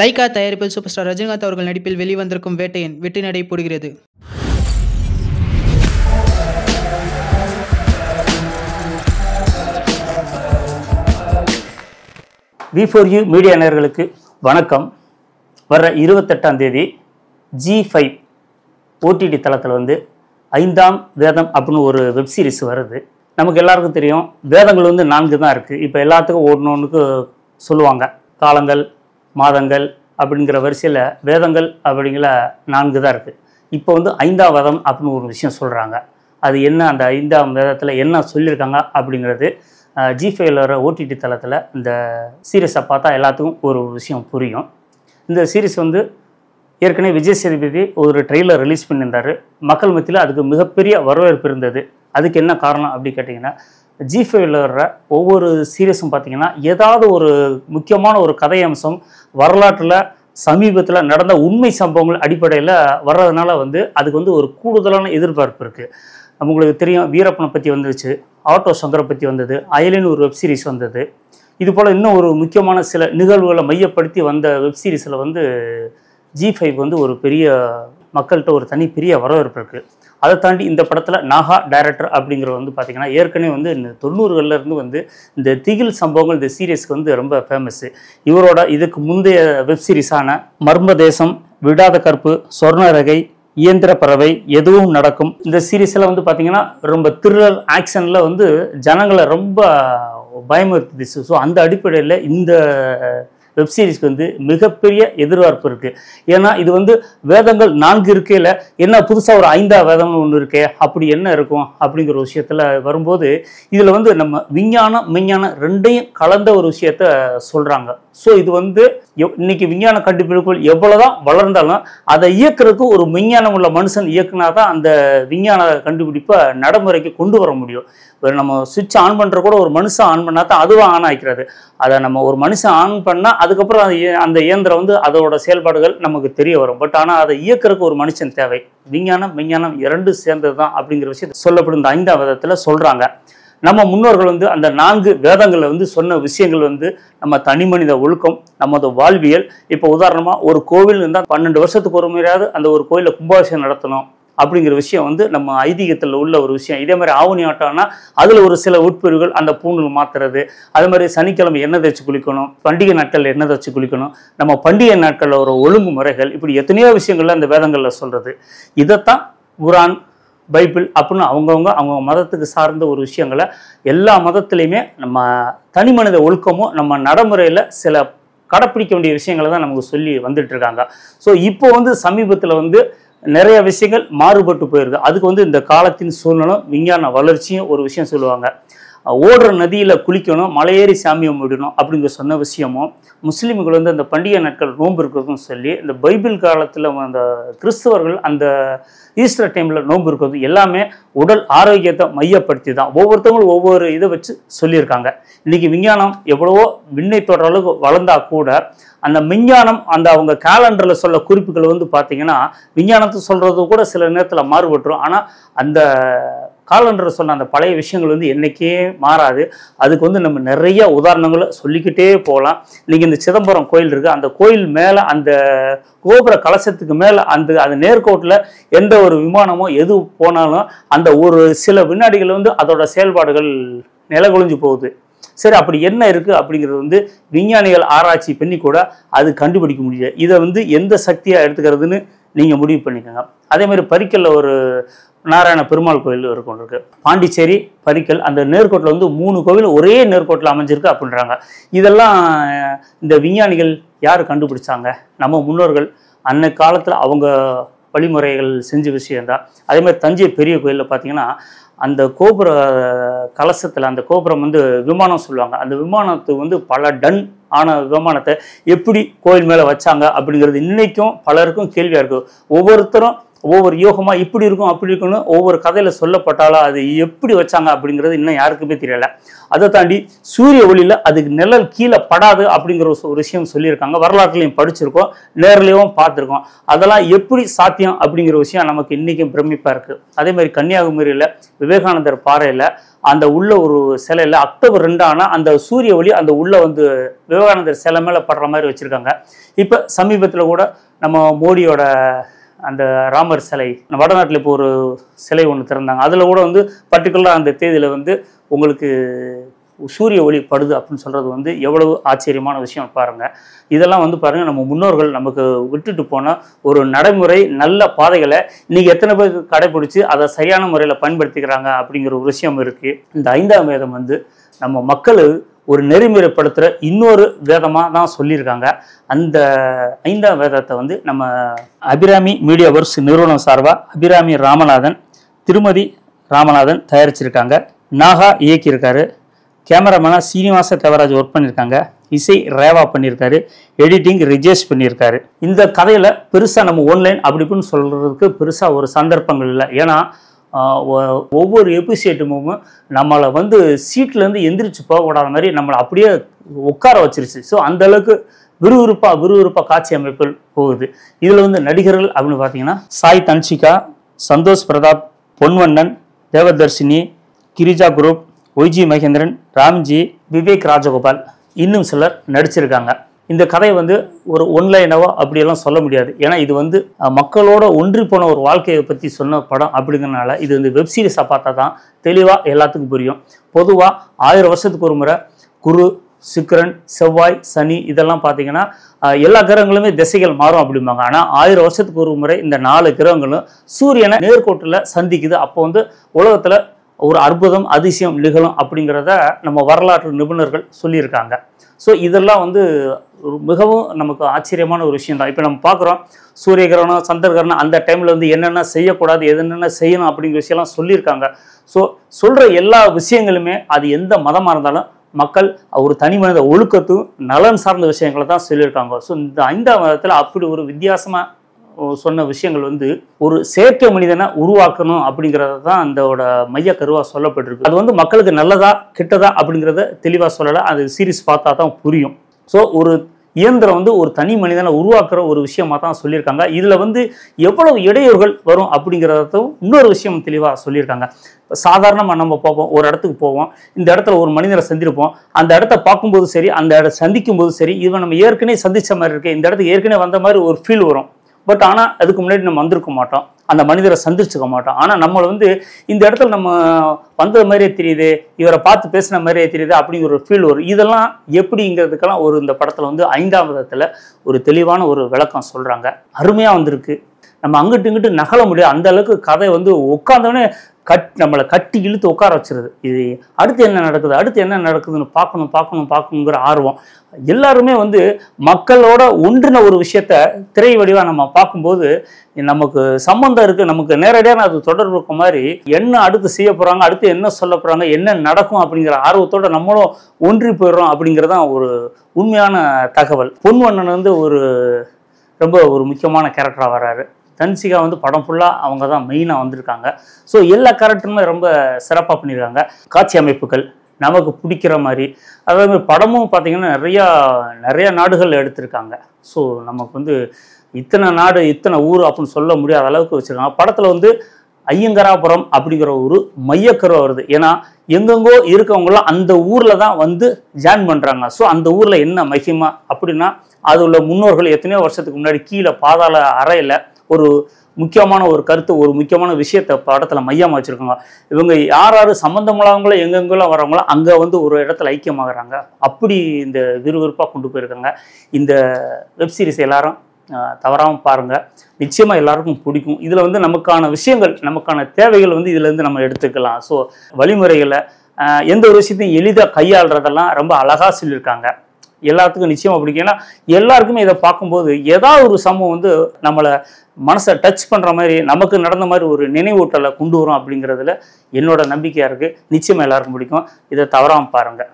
Lyca தயாரிப்பில் super star Rajinikanth அவர்கள் நடிப்பில் வெளிவந்திருக்கும் வேட்டையன் வெற்றி நடைபெறுகிறது. V4U மீடியா நேயர்களுக்கு வணக்கம். வர 28ஆம் தேதி G5 OTT தளத்தில் வந்து 5ஆம் வேதம் அப்படின்னு ஒரு வெப் சீரிஸ் வருது. நமக்கு எல்லாருக்கும் தெரியும், வேதங்கள் வந்து 4 தான் இருக்குது. இப்போ எல்லாத்துக்கும் ஒன்று சொல்லுவாங்க, காலங்கள் மாதங்கள் அப்படிங்கிற வரிசையில் வேதங்கள் அப்படிங்கிற 4 தான் இருக்குது. இப்போ வந்து 5ஆம் வேதம் அப்படின்னு ஒரு விஷயம் சொல்கிறாங்க. அது என்ன, அந்த 5ஆம் வேதத்தில் என்ன சொல்லியிருக்காங்க அப்படிங்கிறது G5ல வர OTT தளத்தில் இந்த சீரீஸை பார்த்தா எல்லாத்துக்கும் ஒரு விஷயம் புரியும். இந்த சீரீஸ் வந்து ஏற்கனவே விஜய் சேதுபதி ஒரு ட்ரெய்லர் ரிலீஸ் பண்ணியிருந்தார். மக்கள் மத்தியில் அதுக்கு மிகப்பெரிய வரவேற்பு இருந்தது. அதுக்கு என்ன காரணம் அப்படி கேட்டிங்கன்னா, G5ல வர்ற ஒவ்வொரு சீரீஸும் பார்த்திங்கன்னா ஏதாவது ஒரு முக்கியமான ஒரு கதை அம்சம், வரலாற்றில் சமீபத்தில் நடந்த உண்மை சம்பவங்கள் அடிப்படையில் வர்றதுனால வந்து அதுக்கு வந்து ஒரு கூடுதலான எதிர்பார்ப்பு இருக்குது. உங்களுக்கு தெரியும், வீரப்பனை பற்றி வந்துச்சு, ஆட்டோ சங்கரை பற்றி வந்தது, அயலின் ஒரு வெப்சீரிஸ் வந்தது. இது போல் இன்னும் ஒரு முக்கியமான சில நிகழ்வுகளை மையப்படுத்தி வந்த வெப்சீரிஸில் வந்து G5 வந்து ஒரு பெரிய மக்கள்கிட்ட ஒரு தனி பெரிய வரவேற்பு இருக்குது. அதை தாண்டி இந்த படத்தில் நாகா டைரக்டர் அப்படிங்கிறது வந்து பார்த்திங்கன்னா ஏற்கனவே வந்து 90களிலேருந்து வந்து இந்த திகில் சம்பவங்கள் இந்த சீரீஸ்க்கு வந்து ரொம்ப ஃபேமஸ்ஸு. இவரோட இதுக்கு முந்தைய வெப்சீரிஸான மர்ம தேசம், விடாத கற்பு, சொர்ண ரகை, இயந்திர பறவை, எதுவும் நடக்கும் இந்த சீரீஸில் வந்து பார்த்திங்கன்னா ரொம்ப த்ரில்லர் ஆக்ஷனில் வந்து ஜனங்களை ரொம்ப பயமுறுத்துச்சு. ஸோ அந்த அடிப்படையில் இந்த வெப்சீரிஸ்க்கு வந்து மிகப்பெரிய எதிர்பார்ப்பு இருக்குது. ஏன்னா இது வந்து வேதங்கள் 4 இருக்கையில் என்ன புதுசாக ஒரு 5ஆம் வேதம்னு ஒன்று இருக்கே, அப்படி என்ன இருக்கும் அப்படிங்கிற ஒரு விஷயத்தில் வரும்போது இதில் வந்து நம்ம விஞ்ஞானம் மெஞ்ஞானம் ரெண்டையும் கலந்த ஒரு விஷயத்த சொல்கிறாங்க. ஸோ இது வந்து இன்னைக்கு விஞ்ஞான கண்டுபிடிப்புகள் எவ்வளோதான் வளர்ந்தாலும் அதை இயக்கிறதுக்கு ஒரு விஞ்ஞானம் உள்ள மனுஷன் இயக்குனா தான் அந்த விஞ்ஞான கண்டுபிடிப்பை நடைமுறைக்கு கொண்டு வர முடியும். நம்ம சுவிட்ச் ஆன் பண்ணுற கூட ஒரு மனுஷன் ஆன் பண்ணால் தான் அதுவும் ஆன் ஆகிக்கிறது. அதை நம்ம ஒரு மனுஷன் ஆன் பண்ணால் அதுக்கப்புறம் அந்த இயந்திரம் வந்து அதோட செயல்பாடுகள் நமக்கு தெரிய வரும். பட் ஆனால் அதை இயக்கிறதுக்கு ஒரு மனுஷன் தேவை. விஞ்ஞானம் விஞ்ஞானம் 2 சேர்ந்தது தான் அப்படிங்கிற விஷயம் சொல்லப்படும் இந்த 5ஆம் வேதத்தில் சொல்கிறாங்க. நம்ம முன்னோர்கள் வந்து அந்த 4 வேதங்களை வந்து சொன்ன விஷயங்கள் வந்து நம்ம தனி மனித ஒழுக்கம், நமது வாழ்வியல். இப்போ உதாரணமாக ஒரு கோவில் இருந்தால் 12 வருஷத்துக்கு ஒரு முறையாவது அந்த ஒரு கோயிலில் கும்பாபிஷேகம் நடத்தணும் அப்படிங்கிற விஷயம் வந்து நம்ம ஐதீகத்தில் உள்ள ஒரு விஷயம். இதே மாதிரி ஆவணி ஆட்டம்னா அதில் ஒரு சில உட்பிரிவுகள், அந்த பூணூல் மாற்றுறது, அது மாதிரி சனிக்கிழமை எண்ணெய் தேய்ச்சி குளிக்கணும், பண்டிகை நாட்களில் எண்ணெய் தேய்ச்சி குளிக்கணும், நம்ம பண்டிகை நாட்களில் ஒரு ஒழுங்கு முறைகள், இப்படி எத்தனையோ விஷயங்கள்ல அந்த வேதங்களில் சொல்கிறது. இதைத்தான் குரான், பைபிள் அப்படின்னு அவங்க மதத்துக்கு சார்ந்த ஒரு விஷயங்களை எல்லா மதத்துலேயுமே நம்ம தனி மனித ஒழுக்கமும் நம்ம நடைமுறையில் சில கடைப்பிடிக்க வேண்டிய விஷயங்களை தான் நமக்கு சொல்லி வந்துட்டுருக்காங்க. ஸோ இப்போ வந்து சமீபத்தில் வந்து நிறைய விஷயங்கள் மாறுபட்டு போயிருக்கு. அதுக்கு வந்து இந்த காலத்தின் சூழ்நிலும் விஞ்ஞான வளர்ச்சியும் ஒரு விஷயம் சொல்லுவாங்க. ஓடுற நதியில் குளிக்கணும், மலையேறி சாமியை முடியணும் அப்படிங்கிற சொன்ன விஷயமும், முஸ்லீம்கள் வந்து அந்த பண்டிகை நாட்கள் நோன்பு இருக்கிறதுன்னு சொல்லி, இந்த பைபிள் காலத்தில் அந்த கிறிஸ்தவர்கள் அந்த ஈஸ்டர் டைமில் நோன்பு இருக்கிறது, எல்லாமே உடல் ஆரோக்கியத்தை மையப்படுத்தி தான் ஒவ்வொருத்தவங்களும் ஒவ்வொரு இதை வச்சு சொல்லியிருக்காங்க. இன்றைக்கி விஞ்ஞானம் எவ்வளவோ விண்ணை தொடர அளவுக்கு வளர்ந்தால் கூட அந்த விஞ்ஞானம் அந்த அவங்க கேலண்டரில் சொல்ல குறிப்புகள் வந்து பார்த்திங்கன்னா விஞ்ஞானத்தை சொல்கிறது கூட சில நேரத்தில் மாறுபட்டுரும். ஆனால் அந்த காலண்டரை சொன்ன அந்த பழைய விஷயங்கள் வந்து என்றைக்கே மாறாது. அதுக்கு வந்து நம்ம நிறைய உதாரணங்களை சொல்லிக்கிட்டே போகலாம். இன்றைக்கி இந்த சிதம்பரம் கோயில் இருக்குது, அந்த கோயில் மேலே அந்த கோபுர கலசத்துக்கு மேலே அந்த நேர்கோட்டில் எந்த ஒரு விமானமோ எது போனாலும் அந்த ஒரு சில வினாடிகள் வந்து அதோட செயல்பாடுகள் நிலகொழிஞ்சு போகுது. சரி, அப்படி என்ன இருக்குது அப்படிங்கிறது வந்து விஞ்ஞானிகள் ஆராய்ச்சி பண்ணி கூட அது கண்டுபிடிக்க முடியல. இதை வந்து எந்த சக்தியாக எடுத்துக்கிறதுன்னு நீங்கள் முடிவு பண்ணிக்கோங்க. அதேமாதிரி பரிக்கல்ல ஒரு நாராயண பெருமாள் கோயில் இருக்கு, பாண்டிச்சேரி பரிக்கல், அந்த நேர்கோட்டில் வந்து 3 கோவில் ஒரே நேர்கோட்டில் அமைஞ்சிருக்கு அப்படின்றாங்க. இதெல்லாம் இந்த விஞ்ஞானிகள் யார் கண்டுபிடிச்சாங்க? நம்ம முன்னோர்கள் அன்னை காலத்தில் அவங்க வழிமுறைகள் செஞ்ச விஷயந்தான். அதேமாதிரி தஞ்சை பெரிய கோயிலில் பார்த்திங்கன்னா அந்த கோபுர கலசத்தில் அந்த கோபுரம் வந்து விமானம் சொல்லுவாங்க, அந்த விமானத்துக்கு வந்து பல டன் ஆன விமானத்தை எப்படி கோயில் மேலே வச்சாங்க அப்படிங்கிறது இன்றைக்கும் பலருக்கும் கேள்வியாக இருக்குது. ஒவ்வொருத்தரும் ஒவ்வொரு யோகமா இப்படி இருக்கும் அப்படி இருக்கும்னு ஒவ்வொரு கதையில சொல்லப்பட்டால அது எப்படி வச்சாங்க அப்படிங்கிறது இன்னும் யாருக்குமே தெரியல. அதை தாண்டி சூரிய ஒளியில அதுக்கு நிழல் கீழே படாது அப்படிங்கிற ஒரு விஷயம் சொல்லியிருக்காங்க. வரலாற்றுலையும் படிச்சிருக்கோம், நேர்லையும் பார்த்துருக்கோம். அதெல்லாம் எப்படி சாத்தியம் அப்படிங்கிற விஷயம் நமக்கு இன்னைக்கும் பிரமிப்பா இருக்கு. அதே மாதிரி கன்னியாகுமரியில விவேகானந்தர் பாறையில அந்த உள்ள ஒரு சிலையில அக்டோபர் 2 ஆனா அந்த சூரிய ஒளி அந்த உள்ள வந்து விவேகானந்தர் சிலை மேல படுற மாதிரி வச்சிருக்காங்க. இப்ப சமீபத்துல கூட நம்ம மோடியோட அந்த ராமர் சிலை வடநாட்டில் இப்போ ஒரு சிலை ஒன்று திறந்தாங்க. அதில் கூட வந்து பர்டிகுலராக அந்த தேதியில் வந்து உங்களுக்கு சூரிய ஒளி படுது அப்படின்னு சொல்கிறது வந்து எவ்வளவு ஆச்சரியமான விஷயம் பாருங்கள். இதெல்லாம் வந்து பாருங்கள், நம்ம முன்னோர்கள் நமக்கு விட்டுட்டு போன ஒரு நடைமுறை நல்ல பாதைகளை இன்றைக்கி எத்தனை பேர் கடைபிடிச்சி அதை சரியான முறையில் பயன்படுத்திக்கிறாங்க அப்படிங்கிற ஒரு விஷயம் இருக்குது. இந்த 5ஆம் வேதம் வந்து நம்ம மக்கள் ஒரு நெறிமுறைப்படுத்துகிற இன்னொரு வேதமாக தான் சொல்லியிருக்காங்க. அந்த 5ஆம் வேதத்தை வந்து நம்ம அபிராமி மீடியா ஒர்க்ஸ் நிறுவனம் சார்பாக அபிராமி ராமநாதன், திருமதி ராமநாதன் தயாரிச்சிருக்காங்க. நாகா இயக்கியிருக்காரு. கேமராமேனாக சீனிவாச தேவராஜ் ஒர்க் பண்ணியிருக்காங்க. இசை ரேவா பண்ணியிருக்காரு. எடிட்டிங் ரிஜேஷ் பண்ணியிருக்காரு. இந்த கதையில் பெருசாக நம்ம ஆன்லைன் அப்படி இப்படின்னு சொல்கிறதுக்கு பெருசாக ஒரு சந்தர்ப்பங்கள் இல்லை. ஏன்னா ஒவ்வொரு எபிசோடும் நம்மளை வந்து சீட்லேருந்து எந்திரிச்சு போக விடாத மாதிரி நம்மளை அப்படியே உட்கார வச்சிருச்சு. ஸோ அந்தளவுக்கு விறுவிறுப்பாக காட்சி அமைப்புகள் போகுது. இதில் வந்து நடிகர்கள் அப்படின்னு பார்த்தீங்கன்னா சாய் தன்ஷிகா, சந்தோஷ் பிரதாப், பொன்வண்ணன், தேவதர்ஷினி, கிரிஷா குரூப், ஒய்ஜி மகேந்திரன், ராம்ஜி, விவேக் ராஜகோபால் இன்னும் சிலர் நடிச்சிருக்காங்க. இந்த கதையை வந்து ஒரு ஒன்லைனவோ அப்படியெல்லாம் சொல்ல முடியாது. ஏன்னா இது வந்து மக்களோட ஒன்றி போன ஒரு வாழ்க்கையை பற்றி சொன்ன படம் அப்படிங்கிறனால இது வந்து வெப்சீரிஸாக பார்த்தா தான் தெளிவாக எல்லாத்துக்கும் புரியும். பொதுவாக 1000 வருஷத்துக்கு ஒரு முறை குரு, சுக்கிரன், செவ்வாய், சனி இதெல்லாம் பார்த்தீங்கன்னா எல்லா கிரகங்களுமே திசைகள் மாறும் அப்படிம்பாங்க. ஆனால் 1000 வருஷத்துக்கு ஒரு முறை இந்த 4 கிரகங்களும் சூரியனை நேர்கோட்டில் சந்திக்குது. அப்போ வந்து உலகத்தில் ஒரு அற்புதம் அதிசயம் நிகழும் அப்படிங்கிறத நம்ம வரலாற்று நிபுணர்கள் சொல்லியிருக்காங்க. ஸோ இதெல்லாம் வந்து மிகவும் நமக்கு ஆச்சரியமான ஒரு விஷயம் தான். இப்போ நம்ம பார்க்குறோம் சூரிய கிரகணம், சந்திர கிரகணம் அந்த டைமில் வந்து என்னென்ன செய்யக்கூடாது, என்னென்ன செய்யணும் அப்படிங்கிற விஷயம்லாம் சொல்லியிருக்காங்க. ஸோ சொல்கிற எல்லா விஷயங்களுமே அது எந்த மதமாக இருந்தாலும் மக்கள் ஒரு தனி மனித ஒழுக்கத்தும் நலன் சார்ந்த விஷயங்களை தான் சொல்லியிருக்காங்க. ஸோ இந்த 5ஆம் மதத்தில் அப்படி ஒரு வித்தியாசமாக சொன்ன விஷயங்கள் வந்து ஒரு செயற்கை மனிதனை உருவாக்கணும் அப்படிங்கிறத தான் அதோட மைய கருவாக சொல்லப்பட்டிருக்கு. அது வந்து மக்களுக்கு நல்லதா கெட்டதா அப்படிங்கிறத தெளிவாக சொல்லலை. அது சீரிஸ் பார்த்தா தான் புரியும். ஸோ ஒரு இயந்திரம் வந்து ஒரு தனி மனிதனை உருவாக்குற ஒரு விஷயமாக தான் சொல்லியிருக்காங்க. இதில் வந்து எவ்வளவு இடையூறுகள் வரும் அப்படிங்கிறதும் இன்னொரு விஷயம் தெளிவாக சொல்லியிருக்காங்க. இப்போ சாதாரணமாக நம்ம பார்ப்போம், ஒரு இடத்துக்கு போவோம், இந்த இடத்துல ஒரு மனிதரை சந்திருப்போம். அந்த இடத்த பார்க்கும்போது சரி, அந்த இடத்த சந்திக்கும் போது சரி, இவன் நம்ம ஏற்கனவே சந்தித்த மாதிரி இருக்கு, இந்த இடத்துக்கு ஏற்கனவே வந்த மாதிரி ஒரு ஃபீல் வரும். பட் ஆனால் அதுக்கு முன்னாடி நம்ம வந்திருக்க மாட்டோம், அந்த மனிதரை சந்திச்சுக்க மாட்டோம். ஆனால் நம்மளை வந்து இந்த இடத்துல நம்ம வந்த மாதிரியே தெரியுது, இவரை பார்த்து பேசின மாதிரியே தெரியுது அப்படிங்கிற ஒரு ஃபீல் வரும். இதெல்லாம் எப்படிங்கிறதுக்கெல்லாம் ஒரு இந்த படத்தில் வந்து 5ஆம் விதத்தில் ஒரு தெளிவான ஒரு விளக்கம் சொல்கிறாங்க. அருமையாக வந்திருக்கு. நம்ம அங்கிட்டு இங்கிட்டு நகல முடியாது. அந்த அளவுக்கு கதை வந்து உட்காந்தோடனே நம்மளை கட்டி இழுத்து உட்கார வச்சிருது. இது அடுத்து என்ன நடக்குது, அடுத்து என்ன நடக்குதுன்னு பார்க்கணுங்கிற ஆர்வம். எல்லாருமே வந்து மக்களோட ஒன்றின ஒரு விஷயத்த திரை வடிவாக நம்ம பார்க்கும்போது நமக்கு சம்பந்தம் இருக்குது, நமக்கு நேரடியான அது தொடர்பு இருக்க மாதிரி என்ன அடுத்து செய்ய போகிறாங்க, அடுத்து என்ன சொல்ல போகிறாங்க, என்ன நடக்கும் அப்படிங்கிற ஆர்வத்தோடு நம்மளும் ஒன்றி போயிடுறோம் அப்படிங்கிறதான் ஒரு உண்மையான தகவல். பொன்வண்ணன் வந்து ஒரு ரொம்ப ஒரு முக்கியமான கேரக்டராக வர்றாரு. தன்சிகா வந்து படம் ஃபுல்லாக அவங்க தான் மெயினாக வந்திருக்காங்க. ஸோ எல்லா கேரக்டருமே ரொம்ப சிறப்பாக பண்ணியிருக்காங்க. காட்சி அமைப்புகள் நமக்கு பிடிக்கிற மாதிரி, அதே மாதிரி படமும் பார்த்திங்கன்னா நிறையா நாடுகள் எடுத்திருக்காங்க. ஸோ நமக்கு வந்து இத்தனை நாடு இத்தனை ஊர் அப்படின்னு சொல்ல முடியாத அளவுக்கு வச்சுருக்காங்க. படத்தில் வந்து ஐயங்கராபுரம் அப்படிங்கிற ஒரு மையக்கரு வருது. ஏன்னா எங்கெங்கோ இருக்கவங்களாம் அந்த ஊரில் தான் வந்து ஜாயின் பண்ணுறாங்க. ஸோ அந்த ஊரில் என்ன மகிமா அப்படின்னா அது உள்ள முன்னோர்கள் எத்தனையோ வருஷத்துக்கு முன்னாடி கீழே பாதாள அறையில் ஒரு முக்கியமான ஒரு கருத்து, ஒரு முக்கியமான விஷயத்தை படத்தில் மையமாக வச்சுருக்காங்க. இவங்க யார் சம்மந்தமில்லாதவங்களோ எங்கெங்கெல்லாம் வரவங்களோ அங்கே வந்து ஒரு இடத்துல ஐக்கியமாகறாங்க. அப்படி இந்த விறுவிறுப்பாக கொண்டு போயிருக்காங்க. இந்த வெப்சீரிஸ் எல்லாரும் தவறாமல் பாருங்கள். நிச்சயமாக எல்லாருக்கும் பிடிக்கும். இதில் வந்து நமக்கான விஷயங்கள், நமக்கான தேவைகள் வந்து இதிலேருந்து நம்ம எடுத்துக்கலாம். ஸோ வழிமுறைகளை எந்த ஒரு விஷயத்தையும் எளிதாக கையாளுறதெல்லாம் ரொம்ப அழகாக சொல்லியிருக்காங்க. எல்லாத்துக்கும் நிச்சயமாக பிடிக்கும். ஏன்னா எல்லாருக்குமே இதை பார்க்கும்போது ஏதாவது ஒரு சம்பவம் வந்து நம்மளை மனசை டச் பண்ணுற மாதிரி, நமக்கு நடந்த மாதிரி ஒரு நினைவூட்டலை கொண்டு வரும் அப்படிங்கிறதுல என்னோட நம்பிக்கையாக இருக்குது. நிச்சயமாக எல்லாருக்கும் பிடிக்கும். இதை தவறாமல் பாருங்கள்.